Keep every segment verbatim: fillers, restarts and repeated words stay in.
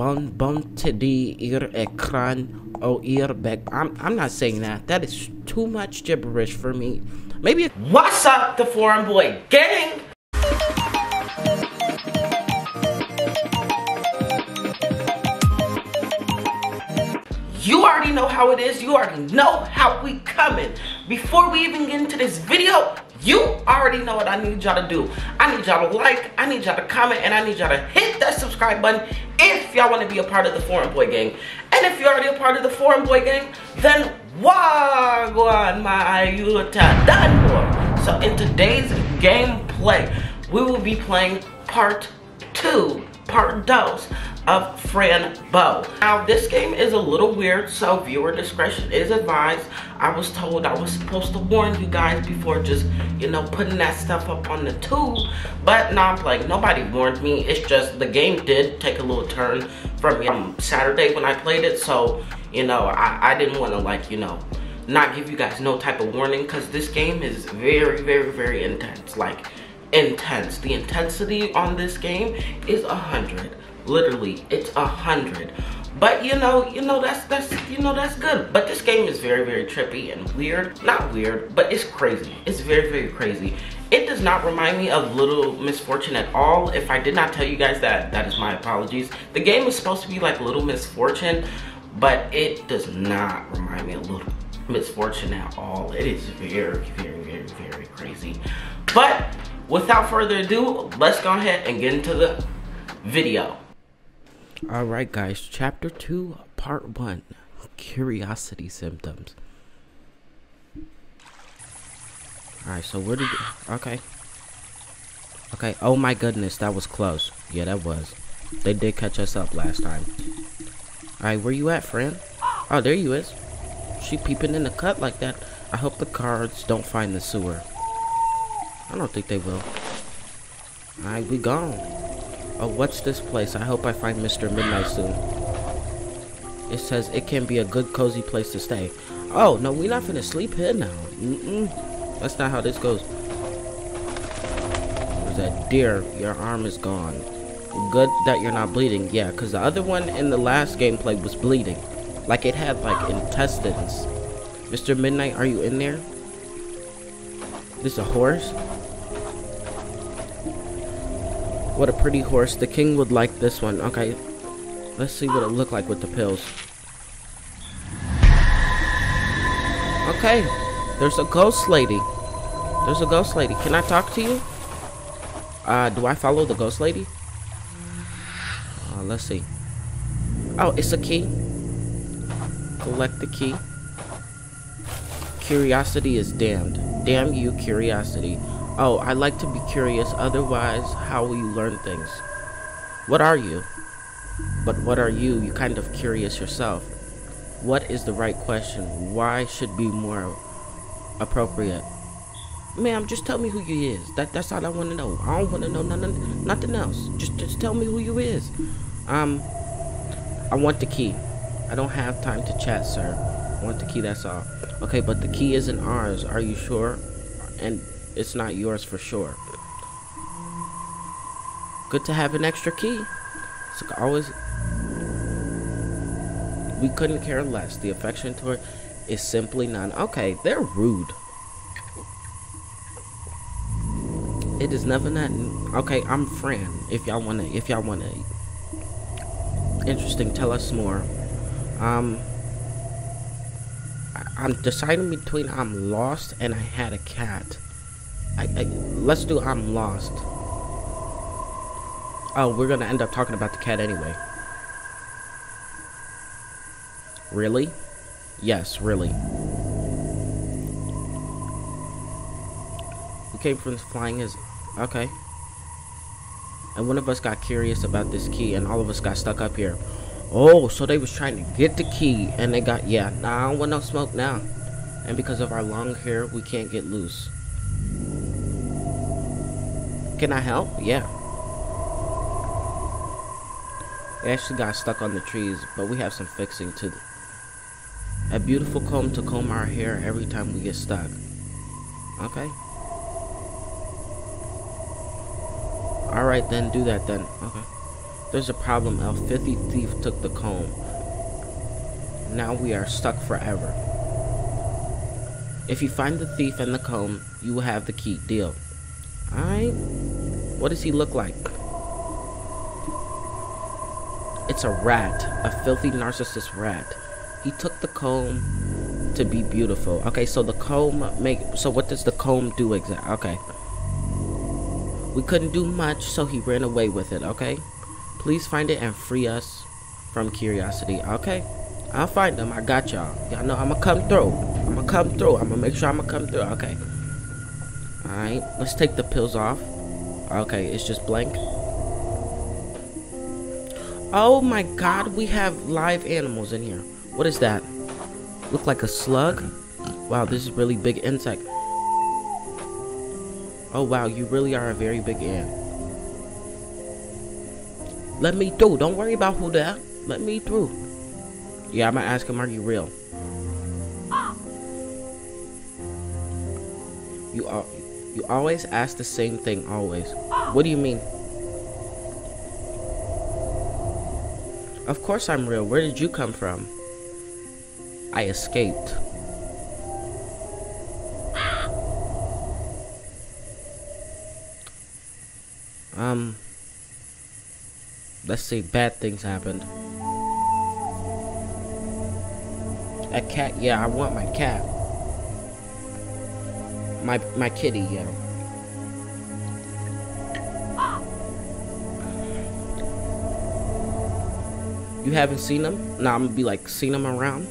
Bon Bontadier Ekran Oir Beg. I'm I'm not saying that. That is too much gibberish for me. Maybe it's what's up, the Foreign Boy gang? You already know how it is. You already know how we coming. Before we even get into this video, you already know what I need y'all to do. I need y'all to like, I need y'all to comment, and I need y'all to hit that subscribe button if y'all want to be a part of the ForeignBoi gang. And if you're already a part of the ForeignBoi gang, then wagwan my yuta done. So in today's gameplay, we will be playing part two, part dos of Fran Bow. Now this game is a little weird, so viewer discretion is advised. I was told I was supposed to warn you guys before just, you know, putting that stuff up on the tube, but nah, I'm like, nobody warned me. It's just the game did take a little turn from um, Saturday when I played it, so, you know, I, I didn't want to, like, you know, not give you guys no type of warning, because this game is very, very, very intense. Like, intense. The intensity on this game is a hundred. Literally, it's a hundred. But you know, you know that's that's you know that's good. But this game is very, very trippy and weird. Not weird, but it's crazy. It's very, very crazy. It does not remind me of Little Misfortune at all. If I did not tell you guys that, that is my apologies. The game is supposed to be like Little Misfortune, but it does not remind me of Little Misfortune at all. It is very, very, very, very crazy. But without further ado, let's go ahead and get into the video. Alright guys, chapter two, part one, curiosity symptoms. Alright, so where did you, okay. Okay, oh my goodness, that was close. Yeah, that was. They did catch us up last time. Alright, where you at, friend? Oh, there you is. She peeping in the cut like that. I hope the guards don't find the sewer. I don't think they will. Alright, we gone. Oh, what's this place? I hope I find Mister Midnight soon. It says it can be a good cozy place to stay. Oh, no, we're not finna sleep here now. Mm-mm. That's not how this goes. There's a deer. Your arm is gone. Good that you're not bleeding. Yeah, because the other one in the last gameplay was bleeding. Like, it had, like, intestines. Mister Midnight, are you in there? This a horse? What a pretty horse. The king would like this one. Okay, let's see what it looked like with the pills. Okay, there's a ghost lady. There's a ghost lady. Can I talk to you? Uh, do I follow the ghost lady? Uh, let's see. Oh, it's a key. Collect the key. Curiosity is damned. Damn you, curiosity. Oh, I like to be curious, otherwise how will you learn things? What are you? But what are you? You kind of curious yourself. What is the right question? Why should be more appropriate? Ma'am, just tell me who you is. That that's all I want to know. I don't want to know nothing, nothing else. Just just tell me who you is. Um, I want the key. I don't have time to chat, sir. I want the key, that's all. Okay, but the key isn't ours. Are you sure? And it's not yours for sure. Good to have an extra key. It's like always. We couldn't care less. The affection toward her is simply none. Okay, they're rude. It is never nothing. Okay, I'm Fran. If y'all wanna, if y'all wanna. Interesting. Tell us more. Um. I'm deciding between I'm lost and I had a cat. I, I, let's do I'm lost. Oh, we're gonna end up talking about the cat anyway. Really? Yes, really. We came from flying is okay. And one of us got curious about this key and all of us got stuck up here. Oh, so they was trying to get the key and they got, yeah, nah, I don't want no smoke now. And because of our long hair, we can't get loose. Can I help? Yeah. We actually got stuck on the trees, but we have some fixing to do. A beautiful comb to comb our hair every time we get stuck. Okay. Alright then, do that then. Okay. There's a problem, El. Filthy thief took the comb. Now we are stuck forever. If you find the thief and the comb, you will have the key. Deal. Alright. What does he look like? It's a rat. A filthy narcissist rat. He took the comb to be beautiful. Okay, so the comb make... So what does the comb do exactly? Okay. We couldn't do much, so he ran away with it, okay? Please find it and free us from curiosity. Okay. I'll find them. I got y'all. Y'all know I'ma come through. I'ma come through. I'ma make sure I'ma come through. Okay. Alright. Let's take the pills off. Okay, it's just blank. Oh my god, we have live animals in here. What is that? Look like a slug? Wow, this is really big insect. Oh wow, you really are a very big ant. Let me through. Don't worry about who that. Let me through. Yeah, I'm gonna ask him, are you real? Ah. You all, you always ask the same thing, always. Ah. What do you mean? Of course I'm real. Where did you come from? I escaped. Ah. Um, let's see, bad things happened. A cat, yeah, I want my cat. My my kitty, yeah. You haven't seen him? Nah, I'm gonna be like, seen him around?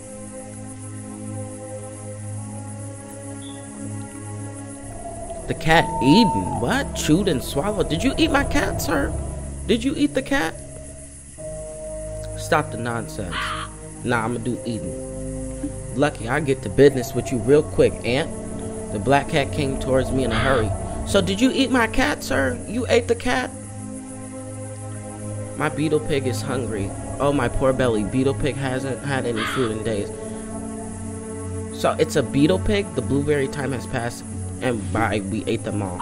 The cat eaten, what? Chewed and swallowed. Did you eat my cat, sir? Did you eat the cat? Stop the nonsense. Nah, I'm gonna do eating. Lucky I get to business with you real quick, Aunt. The black cat came towards me in a hurry. So did you eat my cat, sir? You ate the cat? My beetle pig is hungry. Oh, my poor belly. Beetle pig hasn't had any food in days. So it's a beetle pig? The blueberry time has passed, and by we ate them all.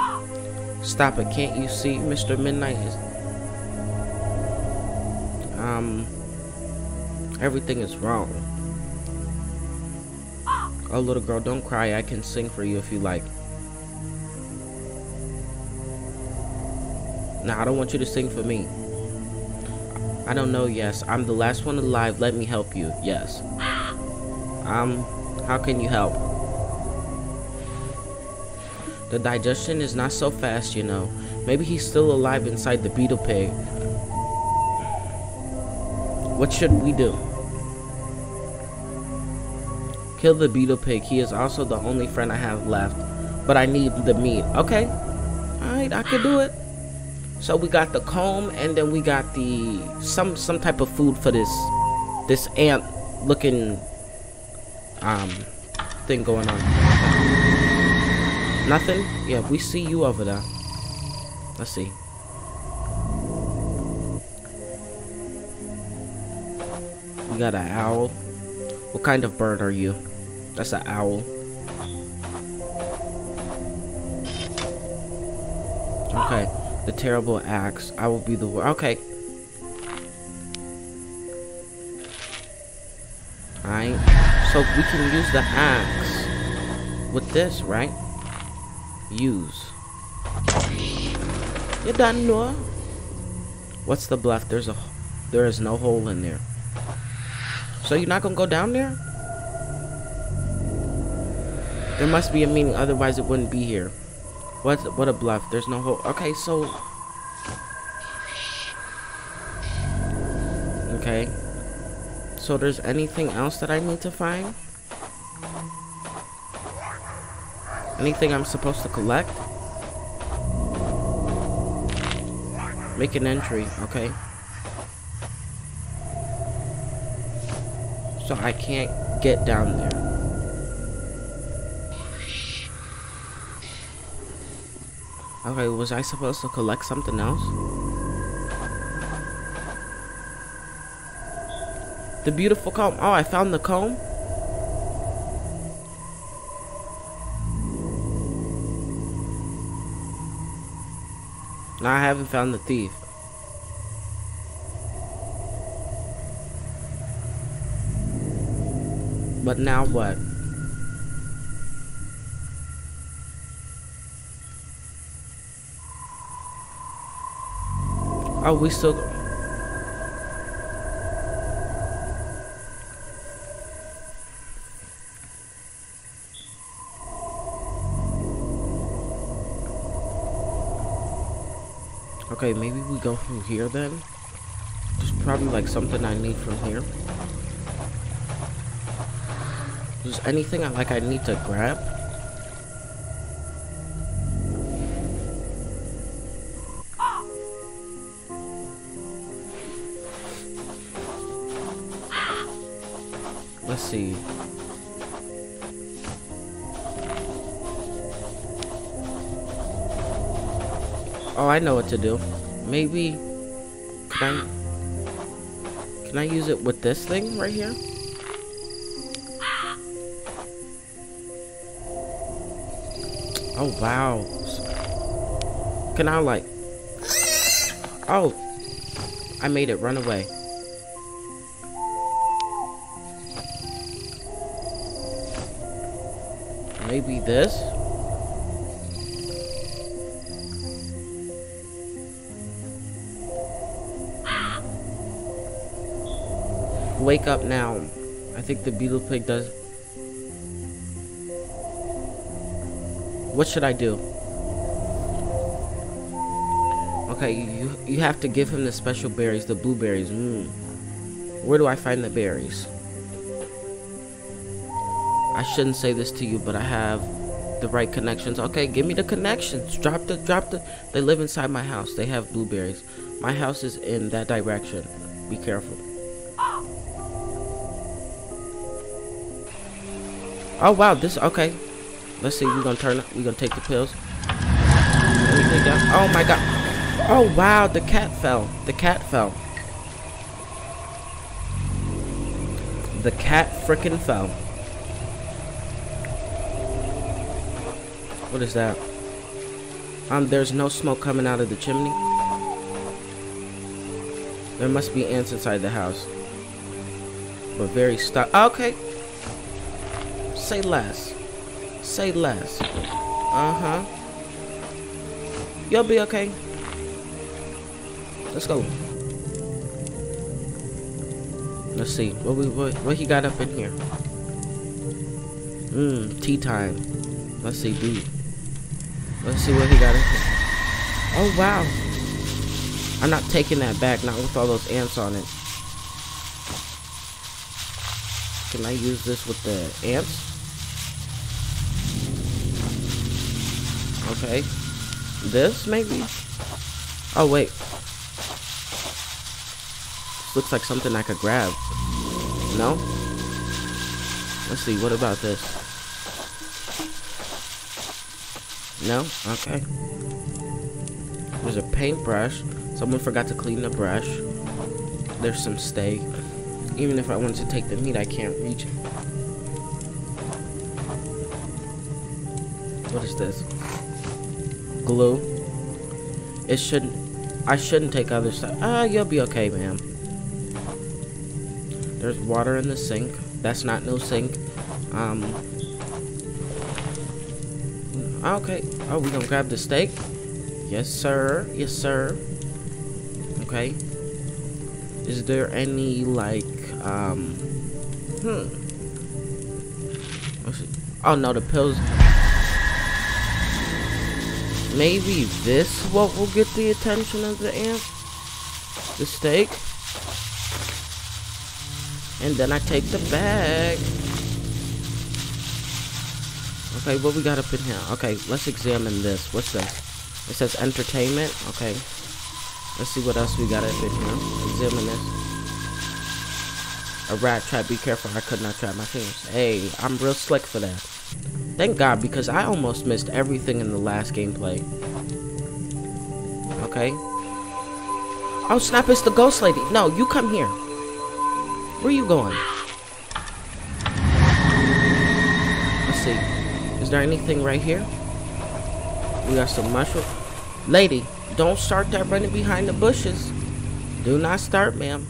Stop it. Can't you see Mister Midnight is... Um... Everything is wrong. Oh, little girl, don't cry. I can sing for you if you like. Nah, I don't want you to sing for me. I don't know, yes. I'm the last one alive. Let me help you. Yes. Um, how can you help? The digestion is not so fast, you know. Maybe he's still alive inside the beetle pig. What should we do? Kill the beetle pig. He is also the only friend I have left. But I need the meat. Okay. Alright, I can do it. So we got the comb, and then we got the some some type of food for this this ant looking um thing going on. Nothing? Yeah, we see you over there. Let's see. We got an owl. What kind of bird are you? That's an owl. Okay. The terrible axe. I will be the war. Okay. Alright. So we can use the axe with this, right? Use. You done, Noah? What's the bluff? There's a, there is no hole in there. So you're not gonna go down there? There must be a meaning, otherwise it wouldn't be here. What? What a bluff! There's no hole. Okay, so. Okay. So there's anything else that I need to find? Anything I'm supposed to collect? Make an entry. Okay. So I can't get down there. Okay, was I supposed to collect something else? The beautiful comb. Oh, I found the comb. No, I haven't found the thief. But now what? Are we still... Okay, maybe we go through here then. There's probably like something I need from here. Is there anything I like I need to grab? Let's see. Oh, I know what to do. Maybe can I, can I use it with this thing right here? Oh wow. Can I like... Oh, I made it run away. Maybe this? Wake up now. I think the beetle pig does. What should I do? Okay, you you have to give him the special berries, the blueberries. Mm. Where do I find the berries? I shouldn't say this to you, but I have the right connections. Okay, give me the connections. Drop the, drop the. They live inside my house. They have blueberries. My house is in that direction. Be careful. Oh wow, this, okay. Let's see, we're gonna turn up, we're gonna take the pills. Everything down. Oh my god. Oh wow, the cat fell. The cat fell. The cat frickin' fell. What is that? Um, there's no smoke coming out of the chimney. There must be ants inside the house. But very stuck. Okay. Say less. Say less. Uh-huh. You'll be okay. Let's go. Let's see. What we what, what he got up in here? Mmm, tea time. Let's see, dude. Let's see what he got in here. Oh, wow. I'm not taking that back, not with all those ants on it. Can I use this with the ants? Okay. This, maybe? Oh, wait. This looks like something I could grab. No? Let's see, what about this? No? Okay. There's a paintbrush. Someone forgot to clean the brush. There's some steak. Even if I wanted to take the meat, I can't reach it. What is this? Glue. It shouldn't. I shouldn't take other stuff. Ah, uh, you'll be okay, ma'am. There's water in the sink. That's not no sink. Um. Okay. Oh, we gonna grab the steak? Yes, sir. Yes, sir. Okay. Is there any like? Um, hmm. Oh no, the pills. Maybe this what will get the attention of the ant. The steak. And then I take the bag. Okay, what we got up in here? Okay, let's examine this. What's this? It says entertainment. Okay. Let's see what else we got up in here. Examine this. A rat trap, be careful, I could not trap my fingers. Hey, I'm real slick for that. Thank God, because I almost missed everything in the last gameplay. Okay. Oh snap, it's the ghost lady. No, you come here. Where are you going? Let's see. Is there anything right here? We got some mushroom. Lady, don't start that running behind the bushes. Do not start, ma'am.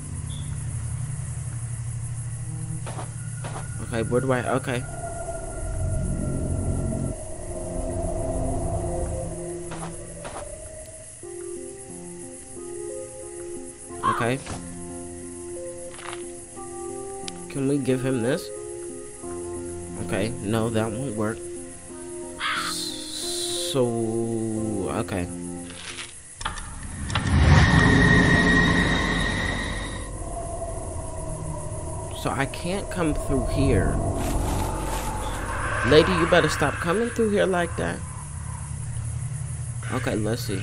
Okay, where do I... Okay. Okay. Can we give him this? Okay, no, that won't work. So... okay. So I can't come through here. Lady, you better stop coming through here like that. Okay, let's see.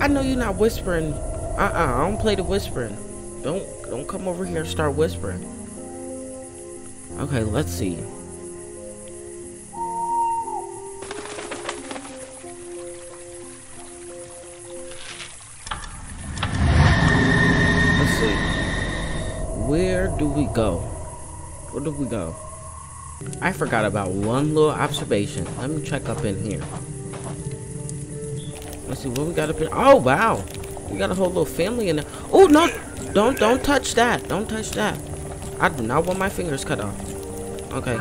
I know you're not whispering. Uh-uh, I don't play the whispering. Don't don't come over here and start whispering. Okay, let's see. Where do we go? Where do we go? I forgot about one little observation. Let me check up in here. Let's see what we got up in. Oh, wow. We got a whole little family in there. Oh, no. Don't, don't touch that. Don't touch that. I do not want my fingers cut off. Okay.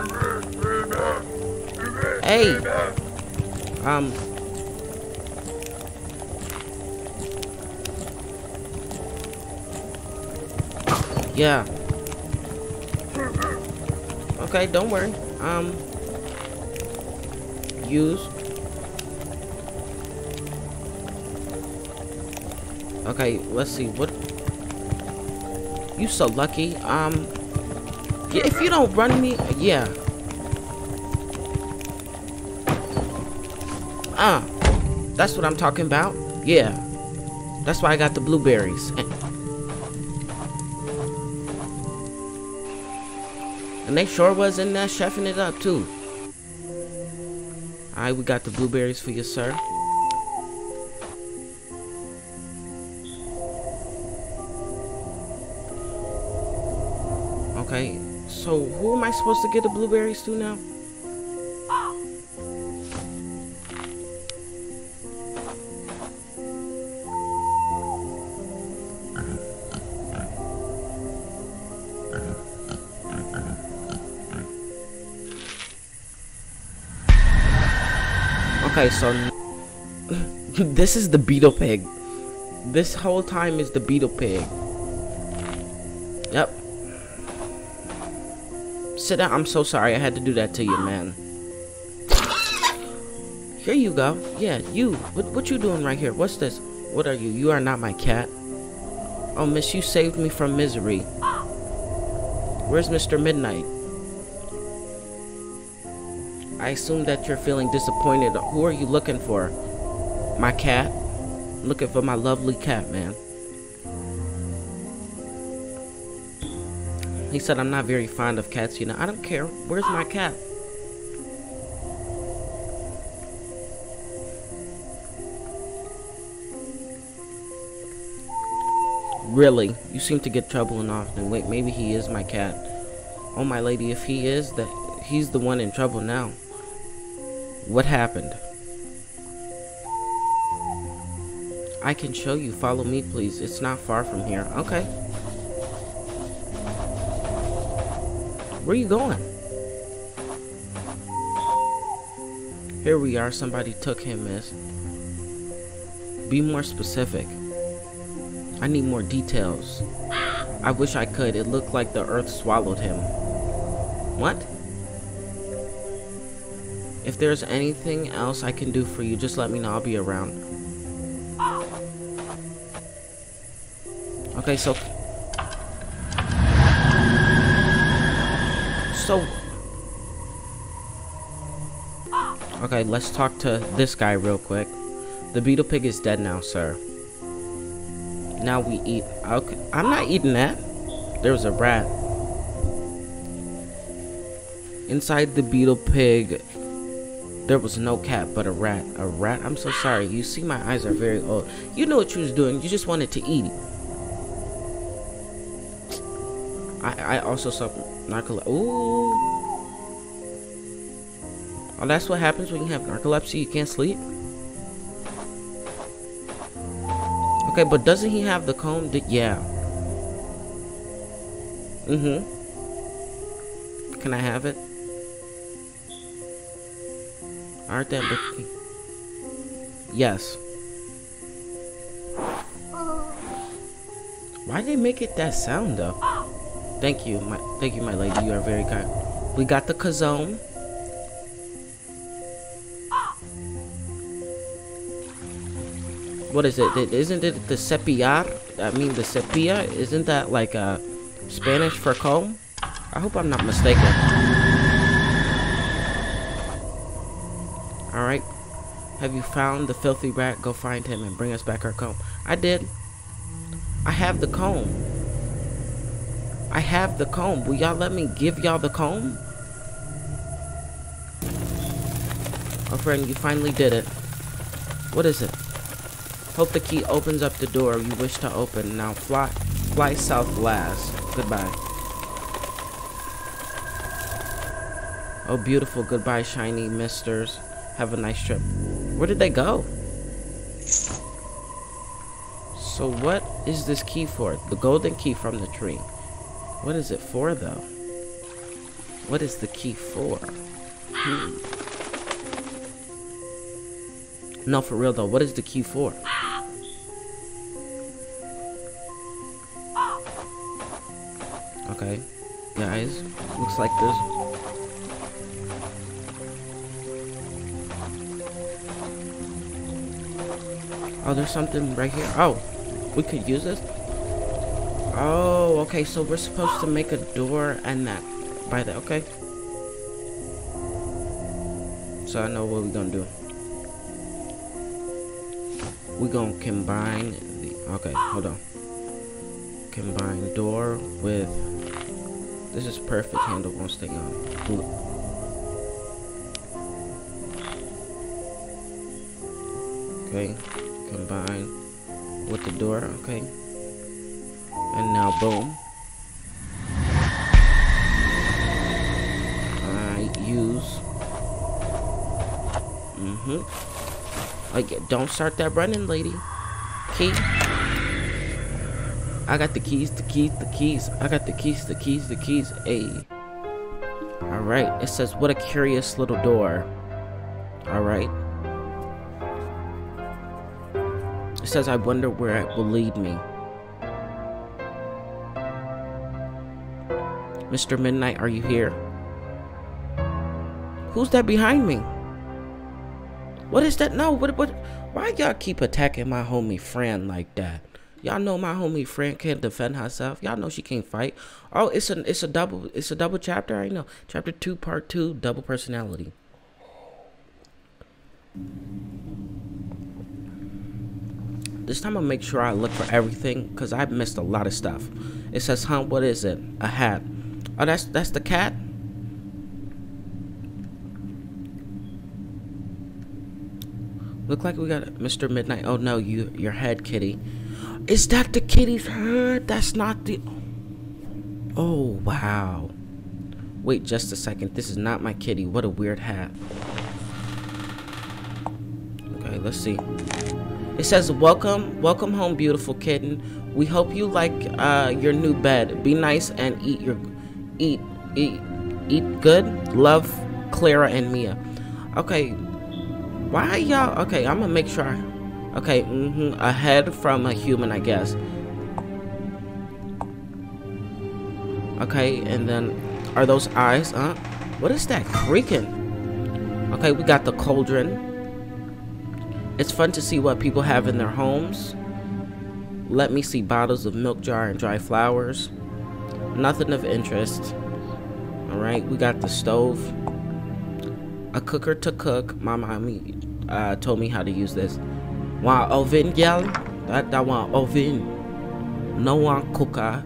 Hey. Um. Yeah. Okay, don't worry. Um. Use. Okay, let's see. What? You so lucky. Um. Yeah, if you don't run me, yeah. Ah, uh, that's what I'm talking about. Yeah. That's why I got the blueberries. And they sure was in there chefing it up too. Alright, we got the blueberries for you, sir. Okay, so who am I supposed to get the blueberries to now? Okay, so this is the beetle pig. This whole time is the beetle pig. Yep. Sit down. I'm so sorry. I had to do that to you, man. Here you go. Yeah, you. What, what you doing right here? What's this? What are you? You are not my cat. Oh, miss, you saved me from misery. Where's Mister Midnight? I assume that you're feeling disappointed. Who are you looking for? My cat? I'm looking for my lovely cat, man. He said I'm not very fond of cats, you know. I don't care. Where's my cat? Really? You seem to get trouble and often. Wait, maybe he is my cat. Oh, my lady, if he is, that he's the one in trouble now. What happened? I can show you. Follow me, please. It's not far from here. Okay. Where are you going? Here we are. Somebody took him, miss. Be more specific. I need more details. I wish I could. It looked like the earth swallowed him. What? If there's anything else I can do for you, just let me know. I'll be around. Okay, so... So... Okay, let's talk to this guy real quick. The beetle pig is dead now, sir. Now we eat... Okay, I'm not eating that. There was a rat. Inside the beetle pig... There was no cat, but a rat. A rat? I'm so sorry. You see, my eyes are very old. You know what you was doing. You just wanted to eat. I, I also saw narcolepsy. Ooh. Oh, that's what happens when you have narcolepsy. You can't sleep. Okay, but doesn't he have the comb? Yeah. Mm-hmm. Can I have it? Aren't that big? Yes. Why did they make it that sound though? Thank you, my thank you, my lady. You are very kind. We got the kazone. What is it? Isn't it the cepillar? I mean the sepia. Isn't that like a Spanish for comb? I hope I'm not mistaken. All right. Have you found the filthy rat? Go find him and bring us back our comb. I did. I have the comb. I have the comb. Will y'all let me give y'all the comb? Oh, friend, you finally did it. What is it? Hope the key opens up the door you wish to open. Now fly, fly south last. Goodbye. Oh, beautiful. Goodbye, shiny misters. Have a nice trip. Where did they go? So what is this key for? The golden key from the tree. What is it for though? What is the key for? Hmm. No, for real though, what is the key for? Okay, guys, looks like this. Oh, there's something right here. Oh. We could use this? Oh, okay, so we're supposed to make a door and that by that, okay. So I know what we're gonna do. We're gonna combine the okay, hold on. Combine door with this is perfect handle won't stay on. Okay, combine with the door, okay, and now boom, I use, mm-hmm, like, don't start that running, lady, key, I got the keys, the keys, the keys, I got the keys, the keys, the keys, ayy, alright, it says, what a curious little door, alright, it says, I wonder where it will lead me. Mister Midnight, are you here? Who's that behind me? What is that? No, what, what? Why y'all keep attacking my homie Fran like that? Y'all know my homie Fran can't defend herself. Y'all know she can't fight. Oh, it's a, it's a double, it's a double chapter, I know. Chapter two, part two, double personality. This time I'll make sure I look for everything because I've missed a lot of stuff. It says, huh, what is it? A hat. Oh, that's that's the cat? Look like we got Mister Midnight. Oh no, you your head, kitty. Is that the kitty's head? That's not the... Oh, wow. Wait just a second. This is not my kitty. What a weird hat. Okay, let's see. It says, welcome, welcome home, beautiful kitten. We hope you like uh, your new bed. Be nice and eat your, eat, eat, eat good. Love, Clara and Mia. Okay, why y'all? Okay, I'm gonna make sure. Okay, mm-hmm, a head from a human, I guess. Okay, and then are those eyes? Huh? What is that creaking? Okay, we got the cauldron. It's fun to see what people have in their homes. Let me see bottles of milk jar and dry flowers. Nothing of interest. Alright, we got the stove. A cooker to cook. My mommy uh, told me how to use this. Want oven, y'all? That, that want oven. No want cooker.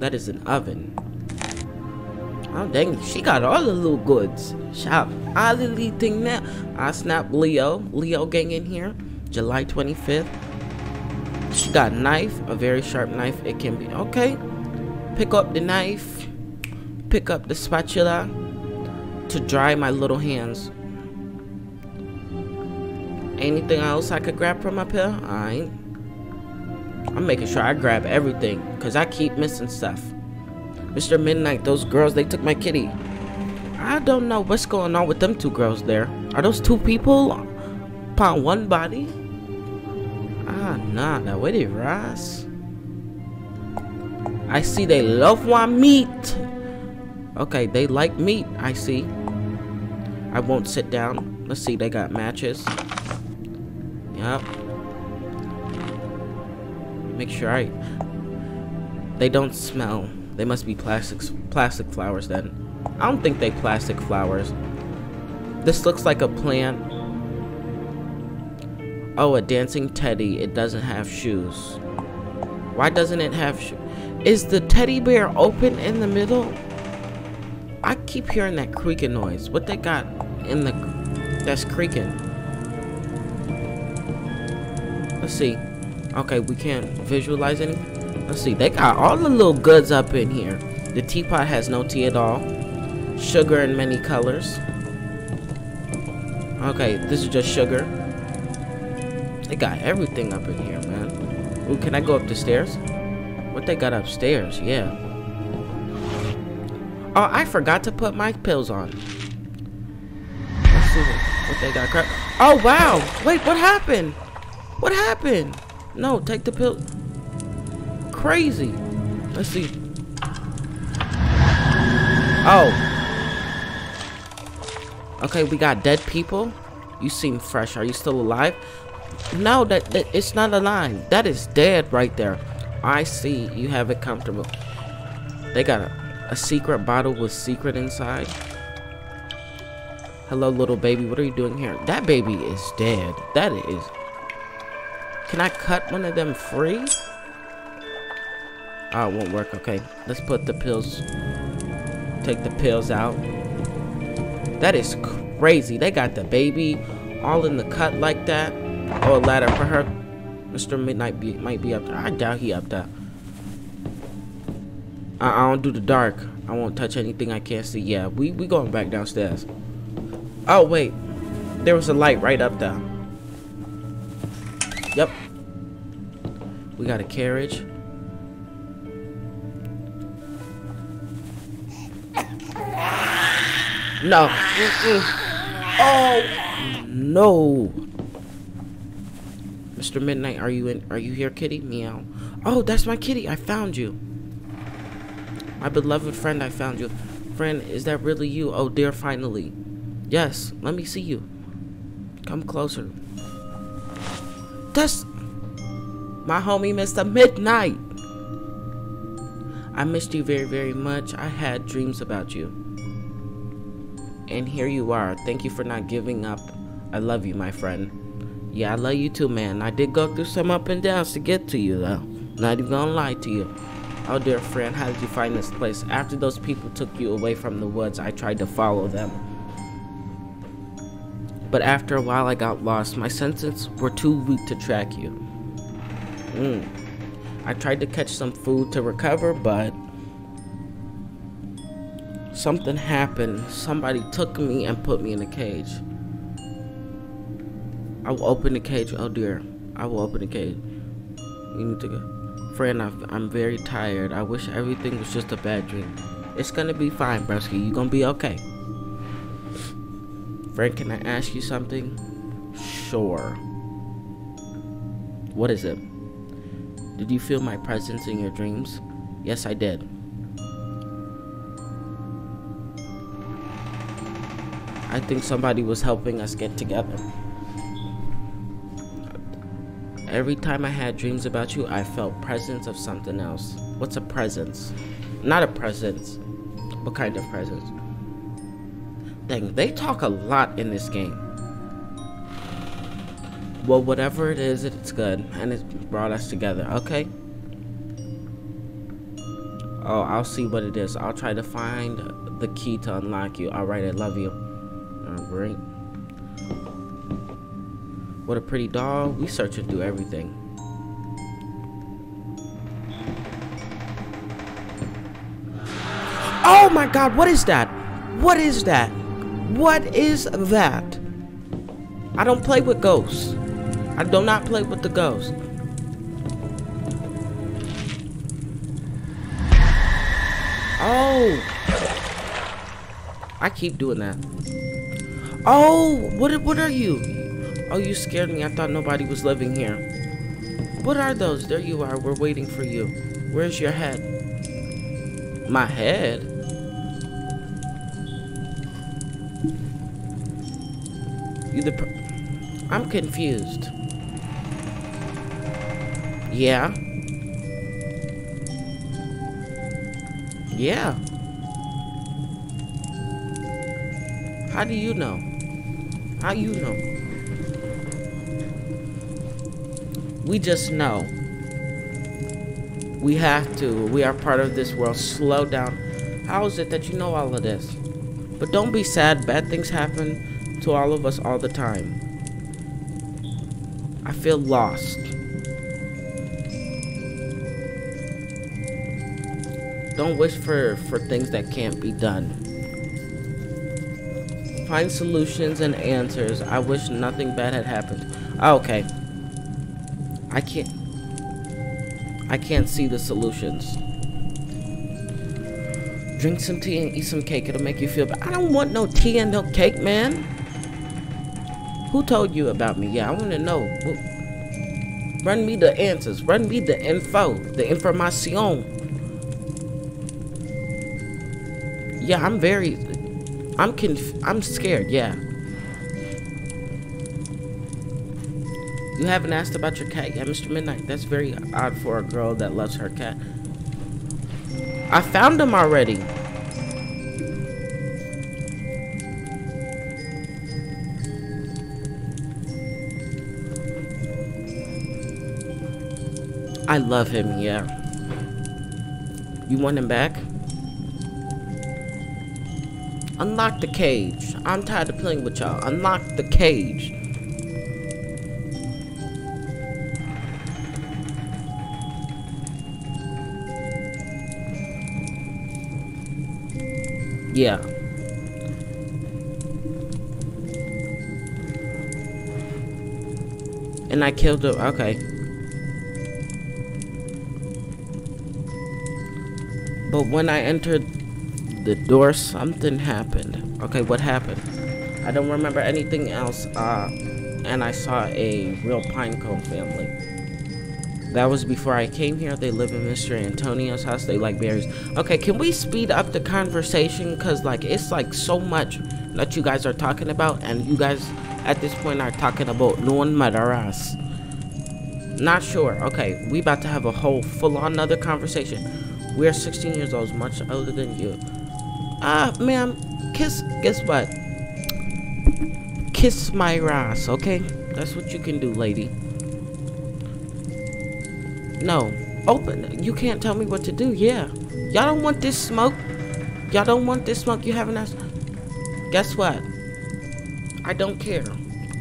That is an oven. Oh dang, she got all the little goods. Shop all the little thing now. I snap Leo. Leo gang in here. July twenty-fifth. She got knife, a very sharp knife. It can be okay. Pick up the knife. Pick up the spatula to dry my little hands. Anything else I could grab from up here? Alright. I'm making sure I grab everything because I keep missing stuff. Mister Midnight, those girls, they took my kitty. I don't know what's going on with them two girls there. Are those two people upon one body? Ah, nah, now wait it, Ross. I see they love one meat. Okay, they like meat, I see. I won't sit down. Let's see, they got matches. Yup. Make sure I... They don't smell. They must be plastic, plastic flowers then. I don't think they plastic flowers. This looks like a plant. Oh, a dancing teddy. It doesn't have shoes. Why doesn't it have shoes? Is the teddy bear open in the middle? I keep hearing that creaking noise. What they got in the... That's creaking. Let's see. Okay, we can't visualize any. Let's see. They got all the little goods up in here. The teapot has no tea at all. Sugar in many colors. Okay, this is just sugar. They got everything up in here, man. Ooh, can I go up the stairs? What they got upstairs? Yeah. Oh, I forgot to put my pills on. Let's see what, what they got. Crap. Oh, wow. Wait, what happened? What happened? No, take the pill. Crazy. Let's see. Oh. Okay, we got dead people. You seem fresh. Are you still alive? No, that, that it's not alive. That is dead right there. I see. You have it comfortable. They got a, a secret bottle with secret inside. Hello, little baby. What are you doing here? That baby is dead. That is... Can I cut one of them free? Oh, it won't work. Okay, let's put the pills. Take the pills out. That is crazy. They got the baby all in the cut like that. Oh, a ladder for her. Mister Midnight be, might be up there. I doubt he up there. I, I don't do the dark. I won't touch anything I can't see. Yeah, we, we going back downstairs. Oh, wait. There was a light right up there. Yep. We got a carriage. No. Mm-mm. Oh no. Mister Midnight, are you in are you here, kitty? Meow. Oh, that's my kitty. I found you. My beloved friend, I found you. Friend, is that really you? Oh dear, finally. Yes, let me see you. Come closer. That's my homie, Mister Midnight. I missed you very, very much. I had dreams about you. And here you are. Thank you for not giving up. I love you, my friend. Yeah, I love you too, man. I did go through some up and downs to get to you, though. Not even gonna lie to you. Oh, dear friend, how did you find this place? After those people took you away from the woods, I tried to follow them. But after a while I got lost. My senses were too weak to track you. Mm. I tried to catch some food to recover, but something happened. Somebody took me and put me in a cage. I will open the cage. Oh dear. I will open the cage. We need to go. Friend, I've, I'm very tired. I wish everything was just a bad dream. It's gonna be fine, Brewski. You're gonna be okay. Friend, can I ask you something? Sure. What is it? Did you feel my presence in your dreams? Yes, I did. I think somebody was helping us get together. Every time I had dreams about you, I felt presence of something else. What's a presence? Not a presence. What kind of presence? Dang, they talk a lot in this game. Well, whatever it is, it's good. And it brought us together, okay? Oh, I'll see what it is. I'll try to find the key to unlock you. Alright, I love you. Alright. What a pretty doll. We searching through everything. Oh my god, what is that? What is that? What is that? I don't play with ghosts. I do not play with the ghosts. Oh! I keep doing that. Oh! What, what are you? Oh, you scared me. I thought nobody was living here. What are those? There you are. We're waiting for you. Where's your head? My head? You the per I'm confused. Yeah. Yeah. How do you know? How you know? We just know. We have to. We are part of this world. Slow down. How is it that you know all of this? But don't be sad. Bad things happen to all of us all the time. I feel lost. Don't wish for, for things that can't be done. Find solutions and answers. I wish nothing bad had happened. Oh, okay. I can't. I can't see the solutions. Drink some tea and eat some cake. It'll make you feel better. I don't want no tea and no cake, man. Who told you about me? Yeah, I want to know. Run me the answers. Run me the info. The information. Yeah, I'm very... I'm conf... I'm scared, yeah. You haven't asked about your cat yet, Mister Midnight. That's very odd for a girl that loves her cat. I found him already. I love him, yeah. You want him back? Unlock the cage. I'm tired of playing with y'all. Unlock the cage. Yeah. And I killed him. Okay. But when I entered the door, something happened. Okay, what happened? I don't remember anything else. Uh, and I saw a real pinecone family. That was before I came here. They live in Mister Antonio's house. They like berries. Okay, can we speed up the conversation? Because, like, it's, like, so much that you guys are talking about. And you guys, at this point, are talking about doing murderers. Not sure. Okay, we about to have a whole full-on another conversation. We are sixteen years old, much older than you. Ah, uh, ma'am, kiss, guess what? Kiss my ass, okay? That's what you can do, lady. No, open, you can't tell me what to do, yeah. Y'all don't want this smoke. Y'all don't want this smoke, you haven't asked. Guess what? I don't care.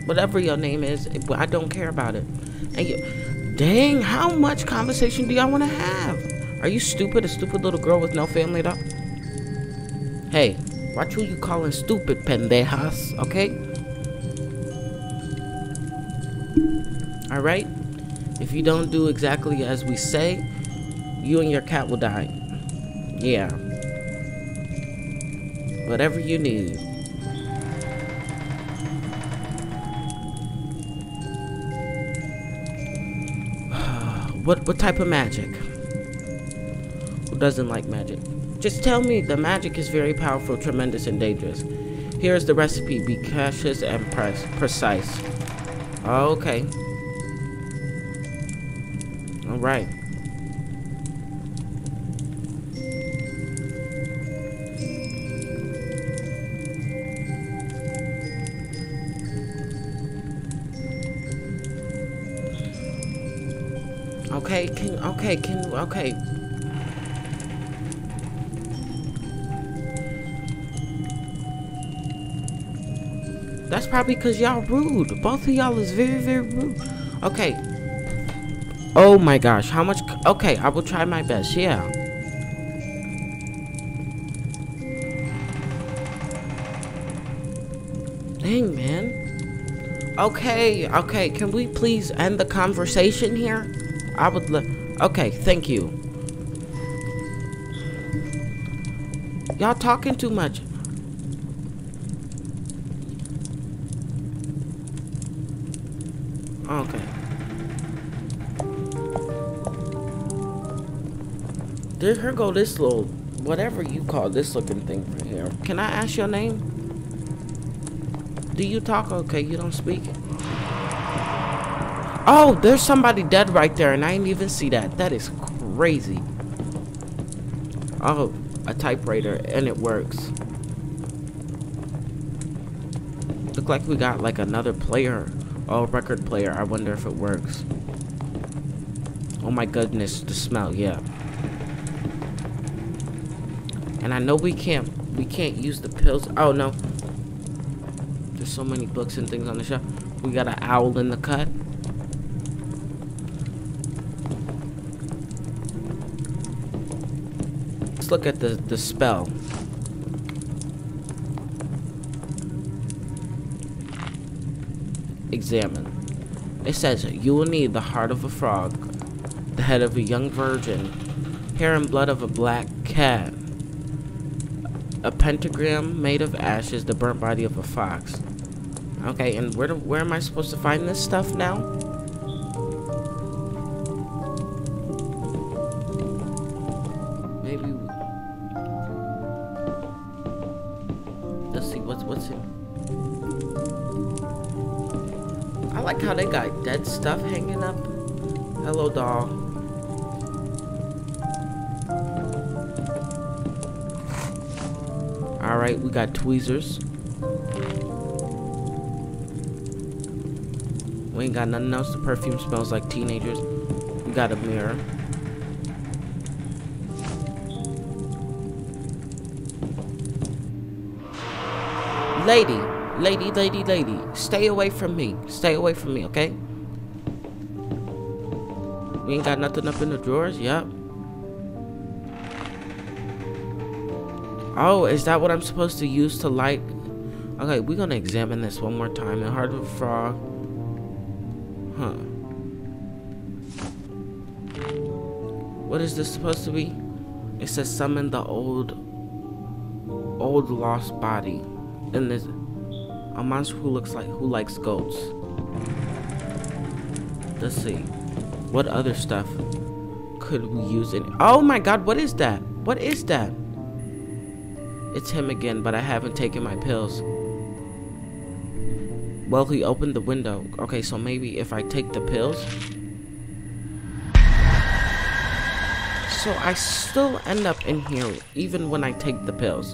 Whatever your name is, I don't care about it. And you, dang, how much conversation do y'all want to have? Are you stupid? A stupid little girl with no family at all? Hey, watch who you calling stupid, pendejas, okay? Alright? If you don't do exactly as we say, you and your cat will die. Yeah. Whatever you need. What, what type of magic? Doesn't like magic? Just tell me. The magic is very powerful, tremendous, and dangerous. Here's the recipe. Be cautious and precise. Okay. All right. Okay, can okay, can okay. That's probably because y'all rude. Both of y'all is very, very rude. Okay. Oh my gosh. How much? Okay, I will try my best. Yeah. Dang, man. Okay. Okay. Can we please end the conversation here? I would love. Okay. Thank you. Y'all talking too much. Okay. Did her go this little, whatever you call this looking thing right here. Can I ask your name? Do you talk? Okay, you don't speak. Oh, there's somebody dead right there, and I didn't even see that. That is crazy. Oh, a typewriter, and it works. Look like we got like another player. Oh, record player. I wonder if it works. Oh my goodness, the smell, yeah. And I know we can't we can't use the pills. Oh no. There's so many books and things on the shelf. We got an owl in the cut. Let's look at the, the spell. Examine. It says you will need the heart of a frog, the head of a young virgin, hair and blood of a black cat, a pentagram made of ashes, the burnt body of a fox. Okay, and where do, where am I supposed to find this stuff now? Maybe. Let's see what's what's in. I like how they got dead stuff hanging up. Hello, doll. All right, we got tweezers. We ain't got nothing else. The perfume smells like teenagers. We got a mirror. Lady. Lady, lady, lady, stay away from me. Stay away from me, okay? We ain't got nothing up in the drawers, yep. Oh, is that what I'm supposed to use to light? Okay, we're gonna examine this one more time. The heart of a frog. Huh. What is this supposed to be? It says summon the old, old lost body. And this. A monster who looks like who likes goats. Let's see. What other stuff could we use in? Oh my god, what is that? What is that? It's him again, but I haven't taken my pills. Well, he opened the window. Okay, so maybe if I take the pills. So I still end up in here even when I take the pills.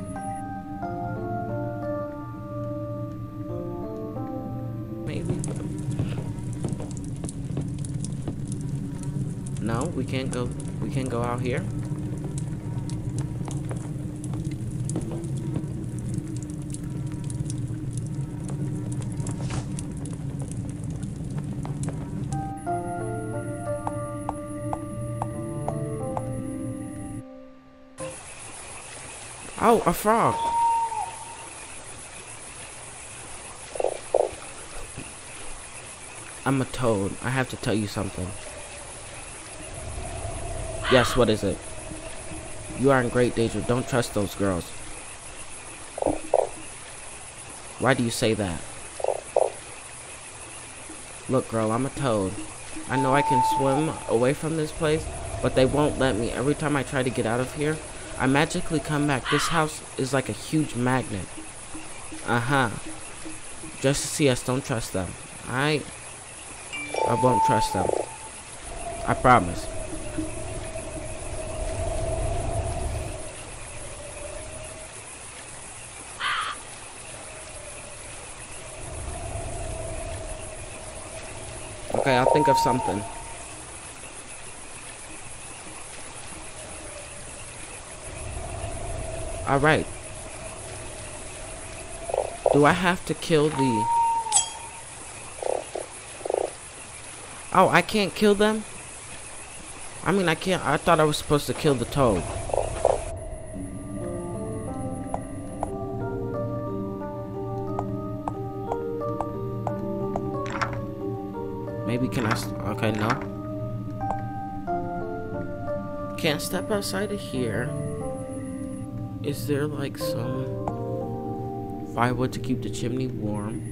No, we can't go, we can't go out here. Oh, a frog. I'm a toad. I have to tell you something. Yes, what is it? You are in great danger. Don't trust those girls. Why do you say that? Look, girl, I'm a toad. I know I can swim away from this place, but they won't let me. Every time I try to get out of here, I magically come back. This house is like a huge magnet. Uh-huh. Just to see us, don't trust them. I, I won't trust them. I promise. Okay, I'll think of something. Alright. Do I have to kill the... Oh, I can't kill them? I mean, I can't... I thought I was supposed to kill the toad. Maybe can I... Okay, no. Can't step outside of here. Is there like some firewood to keep the chimney warm?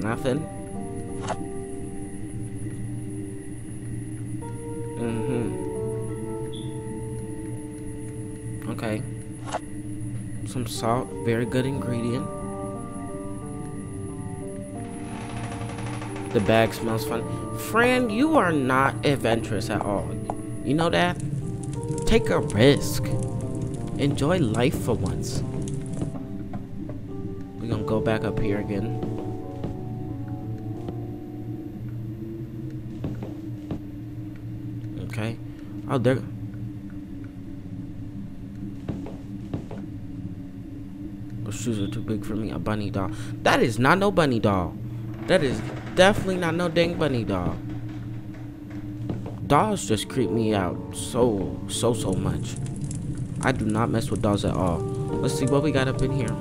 Nothing. Mm-hmm. Okay. Some salt, very good ingredient. The bag smells funny. Fran, you are not adventurous at all. You know that? Take a risk. Enjoy life for once. We're gonna go back up here again. Oh, there. Those shoes are too big for me. A bunny doll. That is not no bunny doll. That is definitely not no dang bunny doll. Dolls just creep me out so, so, so much. I do not mess with dolls at all. Let's see what we got up in here.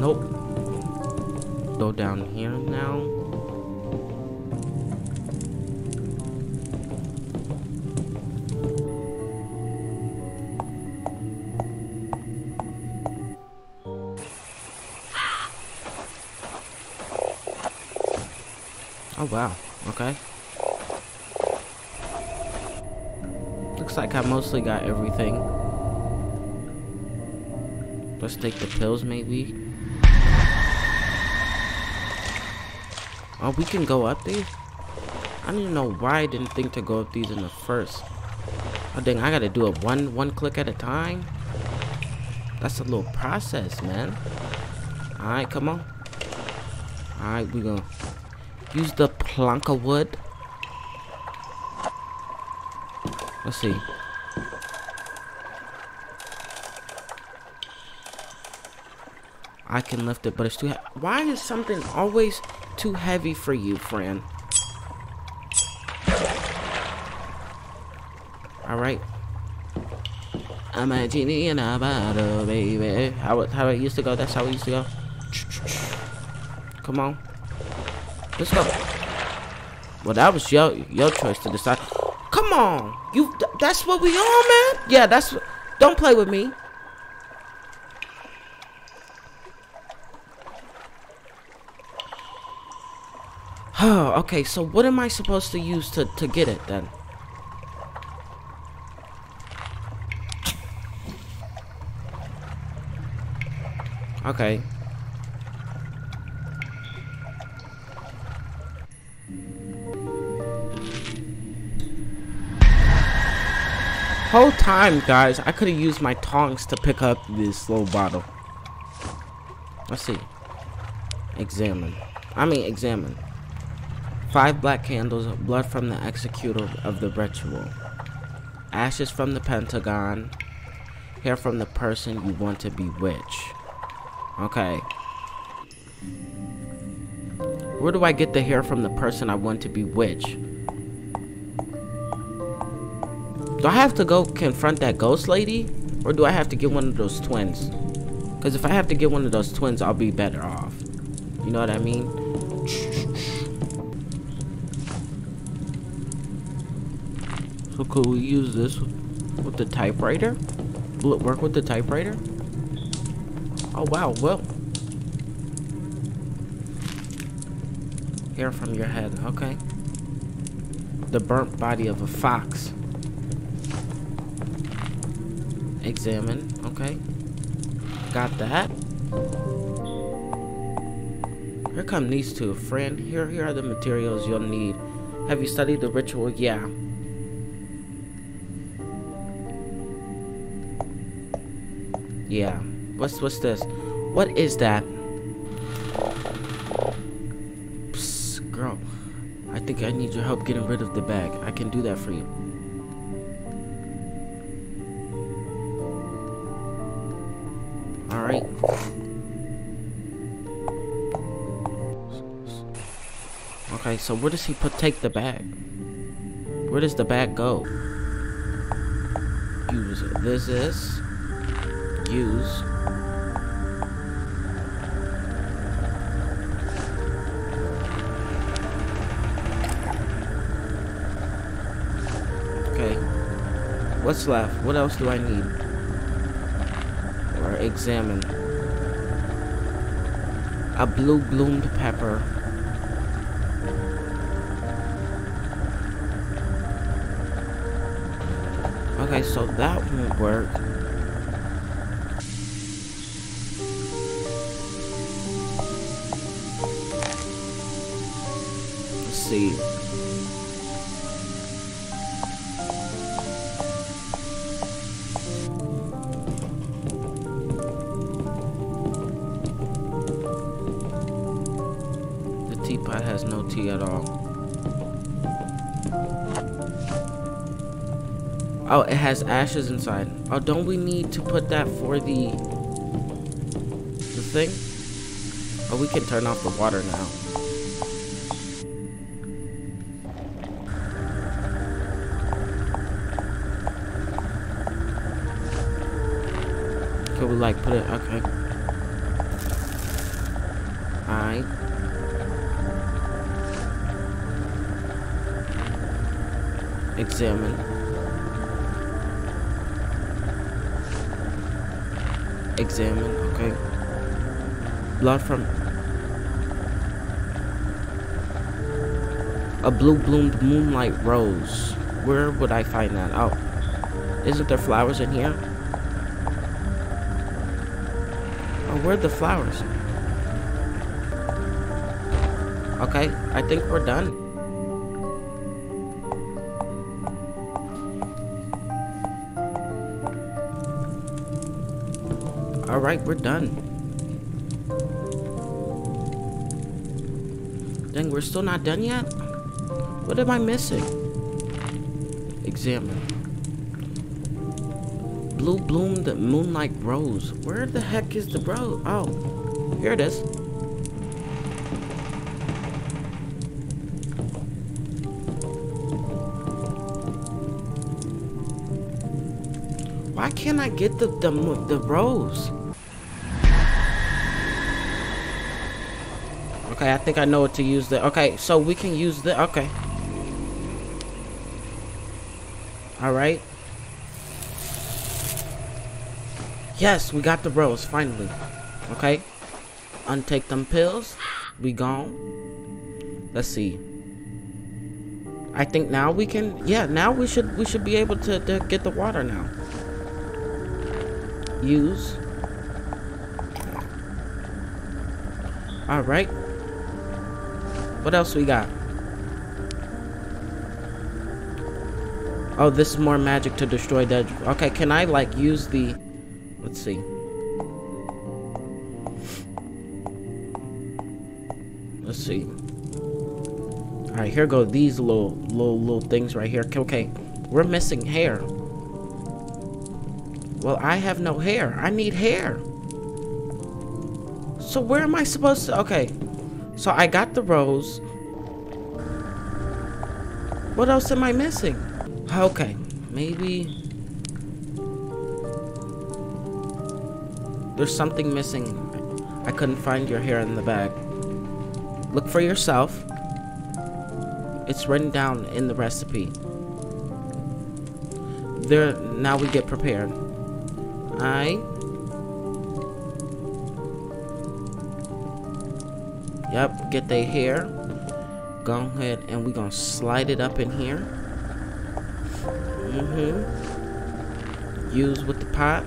Nope. Go down here now. Oh wow, okay. Looks like I mostly got everything. Let's take the pills maybe. Oh, we can go up these? I don't even know why I didn't think to go up these in the first. Oh dang, I gotta do it one one click at a time. That's a little process, man. Alright, come on. Alright, we gonna use the plank of wood. Let's see. I can lift it, but it's too heavy. Why is something always too heavy for you, friend? Alright. I'm a genie in a bottle, baby. How it, how it used to go. That's how it used to go. Come on. Let's go. Well, that was your your choice to decide. Come on, you. Th that's what we on, man. Yeah, that's. Don't play with me. Oh, okay. So what am I supposed to use to to get it then? Okay. Whole time, guys, I could have used my tongs to pick up this little bottle. Let's see. Examine. I mean, examine. Five black candles, blood from the executor of the ritual, ashes from the Pentagon, hair from the person you want to bewitch. Okay. Where do I get the hair from the person I want to bewitch? Do I have to go confront that ghost lady? Or do I have to get one of those twins? Because if I have to get one of those twins, I'll be better off. You know what I mean? So could we use this with the typewriter? Will it work with the typewriter? Oh wow, well. Hair from your head, okay. The burnt body of a fox. Examine, okay. Got that. Here come these two, friend. Here, here are the materials you'll need. Have you studied the ritual? Yeah. Yeah. What's what's this? What is that? Psst, girl. I think I need your help getting rid of the bag. I can do that for you. Alright. Okay, so where does he put take the bag? Where does the bag go? Use it. This is use. What's left? What else do I need? Or examine. A blue bloomed pepper. Okay, so that won't work. Let's see. Teapot has no tea at all. Oh, it has ashes inside. Oh, don't we need to put that for the the thing? Oh, we can turn off the water now. Can we like put it? Okay. All right. Examine. Examine, okay. Blood from a blue bloomed moonlight rose. Where would I find that out? Oh. Isn't there flowers in here? Oh, where'd the flowers? Okay, I think we're done. Alright, we're done. Dang, we're still not done yet? What am I missing? Examine. Blue bloomed moonlight rose. Where the heck is the rose? Oh, here it is. Why can't I get the, the, the rose? Okay, I think I know what to use there. Okay, so we can use the, okay. All right. Yes, we got the rose, finally. Okay. Untake them pills. We gone. Let's see. I think now we can, yeah, now we should, we should be able to, to get the water now. Use. All right. What else we got? Oh, this is more magic to destroy dead. Okay, can I like use the, let's see. Let's see. All right, here go these little, little, little things right here. Okay, we're missing hair. Well, I have no hair. I need hair. So where am I supposed to, okay. So I got the rose. What else am I missing? Okay, maybe there's something missing. I couldn't find your hair in the bag. Look for yourself. It's written down in the recipe. There, now we get prepared. I. Yep, get their hair. Go ahead and we're gonna slide it up in here. Mm-hmm. Use with the pot.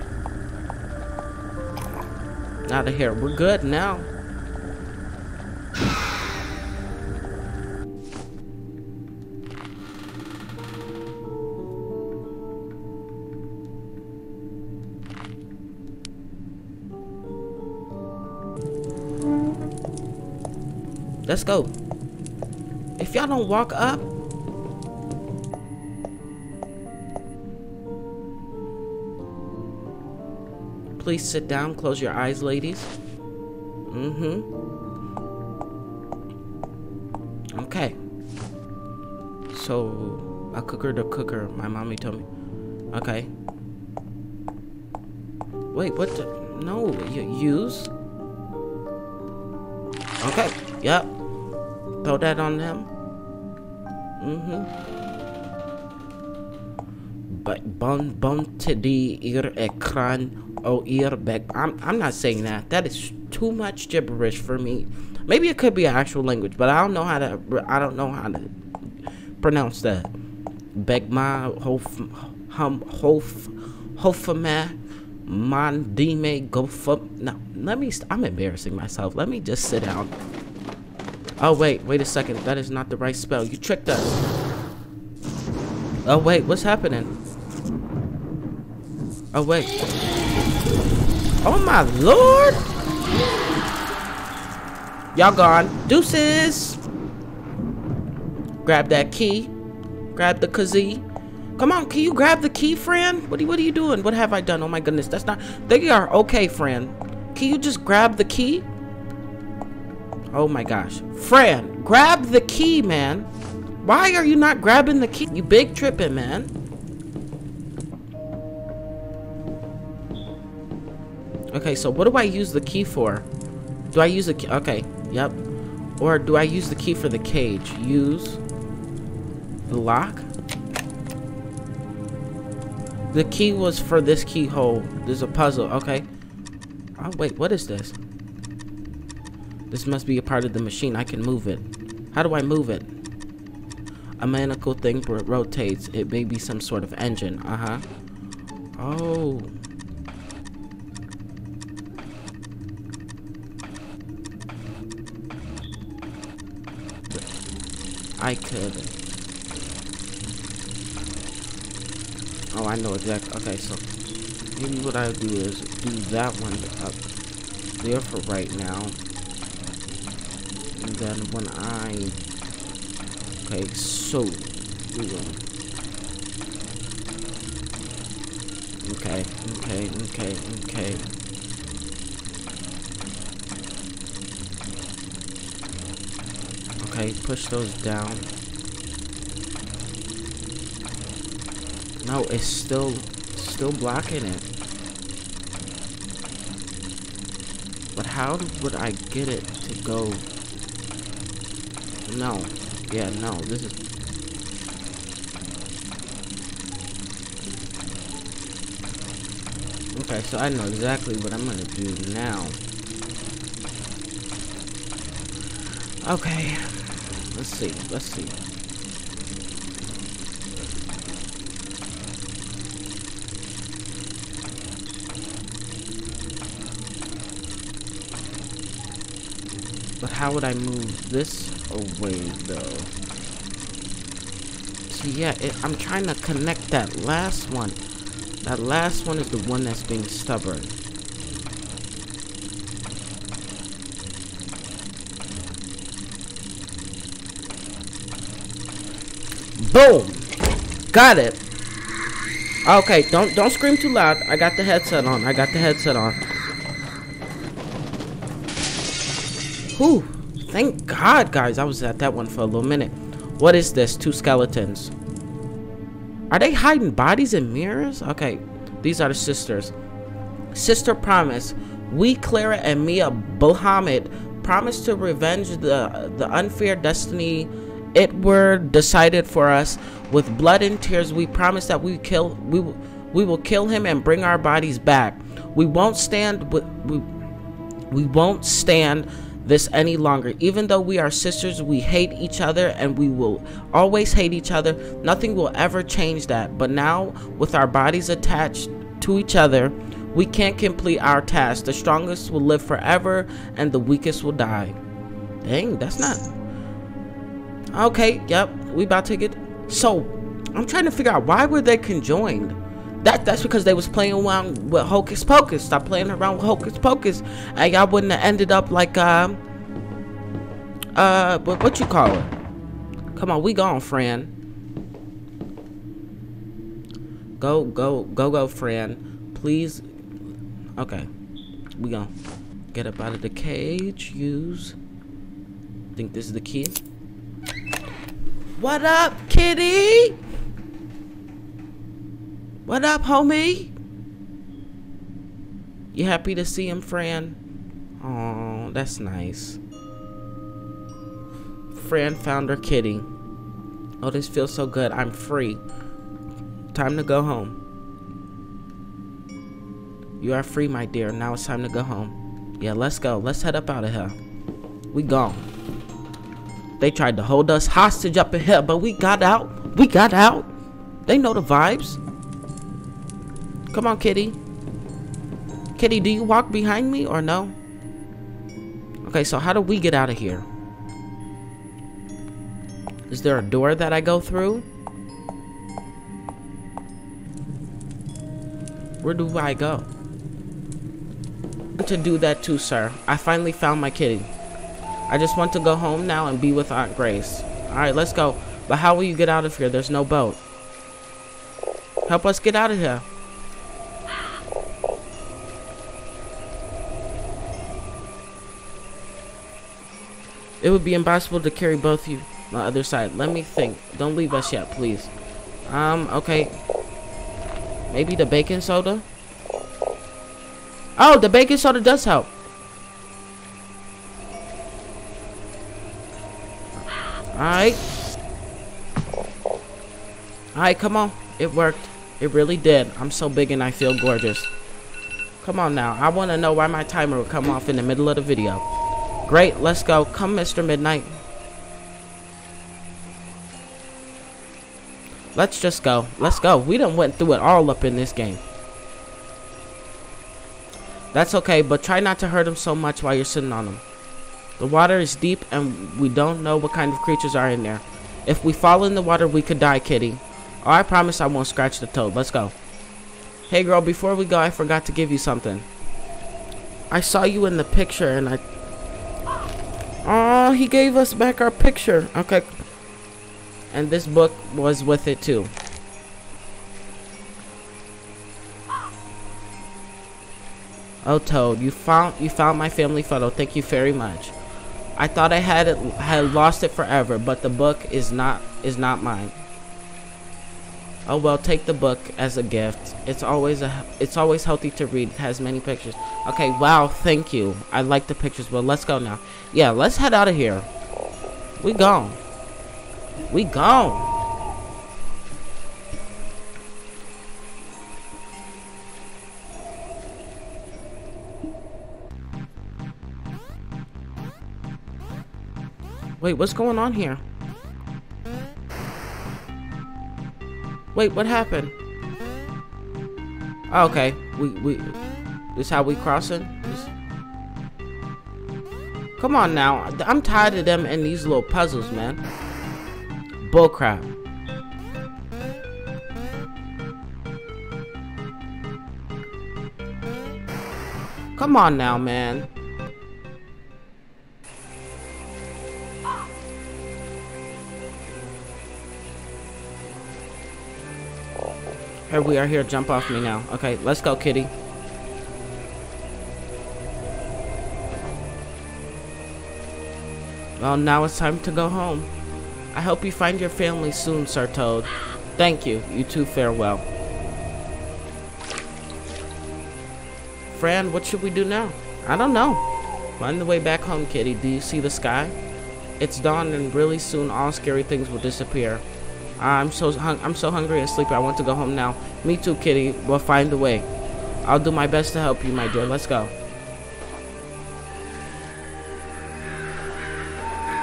Now the hair. We're good now. Let's go. If y'all don't walk up. Please sit down. Close your eyes, ladies. Mm-hmm. Okay. So, a cooker to cooker. My mommy told me. Okay. Wait, what the? No, use. Okay. Yep. Throw that on them. Mm-hmm. Bond bond to the ear ekran. Oh, ear back. I'm I'm not saying that. That is too much gibberish for me. Maybe it could be an actual language, but I don't know how to. I don't know how to pronounce that. Begma hof hum hof hofama mandime gofup. No, let me. St I'm embarrassing myself. Let me just sit down. Oh wait, wait a second. That is not the right spell. You tricked us. Oh wait, what's happening? Oh wait. Oh my lord! Y'all gone. Deuces! Grab that key. Grab the kazee. Come on, can you grab the key, friend? What are, what are you doing? What have I done? Oh my goodness, that's not... They are okay, friend. Can you just grab the key? Oh my gosh. Friend, grab the key, man. Why are you not grabbing the key? You big tripping, man. Okay, so what do I use the key for? Do I use the key? Okay, yep. Or do I use the key for the cage? Use the lock. The key was for this keyhole. There's a puzzle. Okay. Oh, wait, what is this? This must be a part of the machine. I can move it. How do I move it? A mechanical thing rotates. It may be some sort of engine. Uh-huh. Oh. I could. Oh, I know exactly. Okay, so maybe what I do is do that one up there for right now. And then when I... Okay, so... We will. Okay, okay, okay, okay. Okay, push those down. No, it's still, still blocking it. But how would I get it to go? No. Yeah, no, this is... Okay, so I know exactly what I'm gonna do now. Okay. Let's see, let's see. But how would I move this away, though? See, yeah, it, I'm trying to connect that last one. That last one is the one that's being stubborn. Boom! Got it! Okay, don't don't scream too loud. I got the headset on. I got the headset on. Whew. Thank God, guys. I was at that one for a little minute. What is this? Two skeletons. Are they hiding bodies in mirrors? Okay. These are the sisters. Sister promise. We, Clara and Mia Bohamed, promise to revenge the, the unfair destiny... It were decided for us with blood and tears. We promise that we kill we we will kill him and bring our bodies back. We won't stand with we, we won't stand this any longer. Even though we are sisters, we hate each other and we will always hate each other. Nothing will ever change that. But now, with our bodies attached to each other, we can't complete our task. The strongest will live forever and the weakest will die. Dang, that's not... Okay, yep, we about to get... So, I'm trying to figure out, why were they conjoined? That That's because they was playing around with Hocus Pocus. Stop playing around with Hocus Pocus. And y'all wouldn't have ended up like, um... Uh, uh what, what you call it? Come on, we gone, friend. Go, go, go, go, friend. Please. Okay. We gone. Get up out of the cage. Use... I think this is the key. What up, kitty? What up, homie? You happy to see him, Fran? Oh, that's nice. Fran found her kitty. Oh, this feels so good. I'm free. Time to go home. You are free, my dear. Now it's time to go home. Yeah, let's go. Let's head up out of here. We gone. They tried to hold us hostage up in here, but we got out. We got out. They know the vibes. Come on, kitty. Kitty, do you walk behind me or no? Okay, so how do we get out of here? Is there a door that I go through? Where do I go? I want to do that too, sir. I finally found my kitty. I just want to go home now and be with Aunt Grace. Alright, let's go. But how will you get out of here? There's no boat. Help us get out of here. It would be impossible to carry both of you on the other side. Let me think. Don't leave us yet, please. Um, okay. Maybe the baking soda? Oh, the baking soda does help. Alright. Alright, come on. It worked. It really did. I'm so big and I feel gorgeous. Come on now. I want to know why my timer would come off in the middle of the video. Great, let's go. Come, Mister Midnight. Let's just go. Let's go. We done went through it all up in this game. That's okay, but try not to hurt him so much while you're sitting on him. The water is deep, and we don't know what kind of creatures are in there. If we fall in the water, we could die, kitty. Oh, I promise I won't scratch the toad. Let's go. Hey, girl, before we go, I forgot to give you something. I saw you in the picture, and I... Oh, he gave us back our picture. Okay. And this book was with it too. Oh, Toad, you found you found my family photo. Thank you very much. I thought I had it had lost it forever, but the book is not is not mine. Oh well, take the book as a gift. It's always a it's always healthy to read. It has many pictures. Okay, wow, thank you. I like the pictures. Well, let's go now. Yeah, let's head out of here. We gone. We gone. Wait, what's going on here? Wait, what happened? Oh, okay, we we this how we crossing? This... Come on now, I'm tired of them and these little puzzles, man. Bullcrap. Come on now, man. Here we are here, jump off me now. Okay, let's go, kitty. Well, now it's time to go home. I hope you find your family soon, Sir Toad. Thank you. You too, farewell. Fran, what should we do now? I don't know. Find the way back home, kitty. Do you see the sky? It's dawn and really soon all scary things will disappear. I'm so hung I'm so hungry and sleepy. I want to go home now. Me too, kitty. We'll find a way. I'll do my best to help you, my dear. Let's go.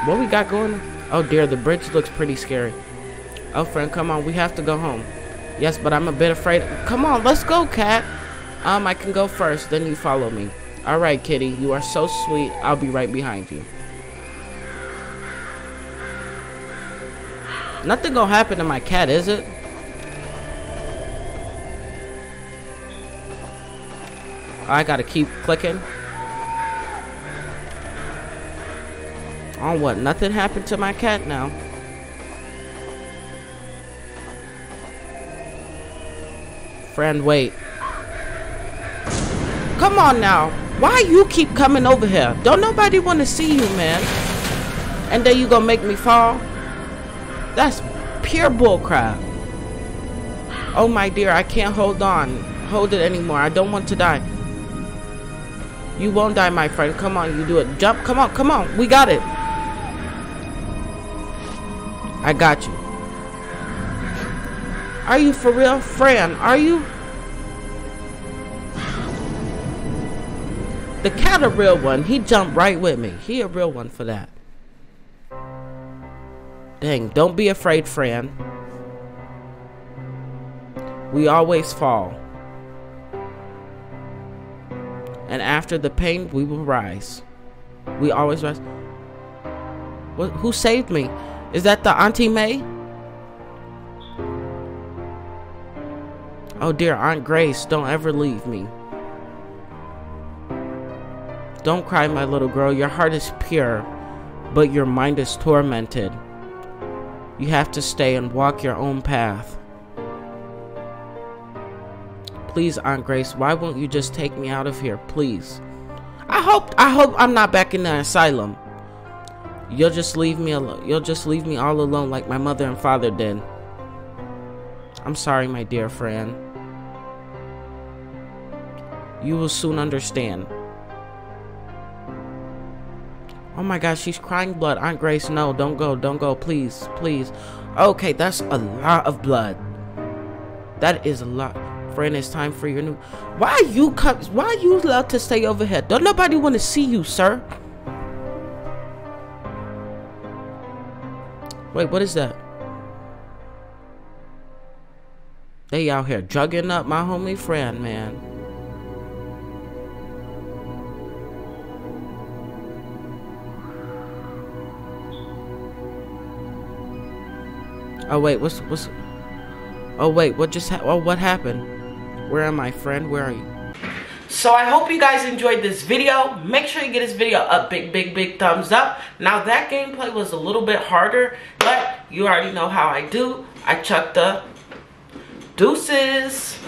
What we got going? Oh dear, the bridge looks pretty scary. Oh, friend, come on. We have to go home. Yes, but I'm a bit afraid. Come on, let's go, cat. Um, I can go first, then you follow me. All right, kitty. You are so sweet. I'll be right behind you. Nothing gonna happen to my cat, is it? I gotta keep clicking. On what? Nothing happened to my cat now. Friend, wait. Come on now. Why you keep coming over here? Don't nobody want to see you, man. And then you gonna make me fall? That's pure bullcrap. Oh my dear, I can't hold on. Hold it anymore. I don't want to die. You won't die, my friend. Come on, you do it. Jump. Come on, come on. We got it. I got you. Are you for real? Fran, are you? The cat a real one. He jumped right with me. He a real one for that. Dang, don't be afraid, Fran. We always fall. And after the pain, we will rise. We always rise. What, who saved me? Is that the Auntie May? Oh dear, Aunt Grace, don't ever leave me. Don't cry, my little girl. Your heart is pure, but your mind is tormented. You have to stay and walk your own path. Please, Aunt Grace, why won't you just take me out of here, please? I hope, I hope I'm not back in the asylum. You'll just leave me alone. You'll just leave me all alone like my mother and father did. I'm sorry, my dear friend. You will soon understand. Oh my gosh, she's crying blood. Aunt Grace, no, don't go, don't go, please, please. Okay, that's a lot of blood. That is a lot. Friend, it's time for your new. Why you come? Why you allowed to stay over here? Don't nobody want to see you, sir. Wait, what is that? They out here drugging up my homie friend, man. Oh wait, what's what's? Oh wait, what just? Ha oh, what happened? Where am I, friend? Where are you? So I hope you guys enjoyed this video. Make sure you get this video a big, big, big thumbs up. Now that gameplay was a little bit harder, but you already know how I do. I chuck the deuces.